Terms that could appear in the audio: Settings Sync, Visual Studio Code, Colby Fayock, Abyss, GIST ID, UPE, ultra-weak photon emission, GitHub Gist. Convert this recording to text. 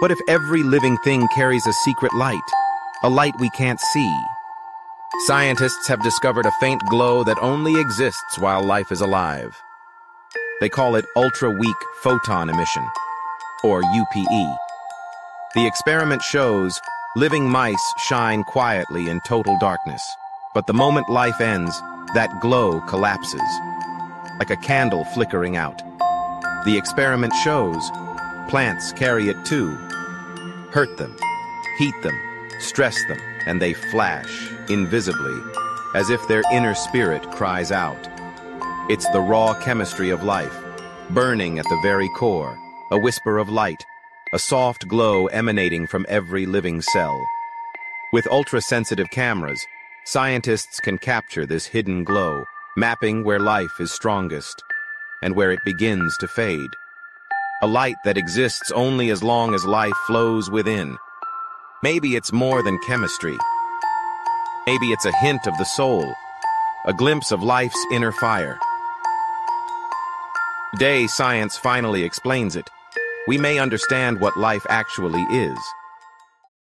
What if every living thing carries a secret light, a light we can't see? Scientists have discovered a faint glow that only exists while life is alive. They call it ultra-weak photon emission, or UPE. The experiment shows living mice shine quietly in total darkness, but the moment life ends, that glow collapses, like a candle flickering out. The experiment shows plants carry it too. Hurt them, heat them, stress them, and they flash, invisibly, as if their inner spirit cries out. It's the raw chemistry of life, burning at the very core, a whisper of light, a soft glow emanating from every living cell. With ultra-sensitive cameras, scientists can capture this hidden glow, mapping where life is strongest and where it begins to fade. A light that exists only as long as life flows within. Maybe it's more than chemistry. Maybe it's a hint of the soul, a glimpse of life's inner fire. Today, science finally explains it. We may understand what life actually is.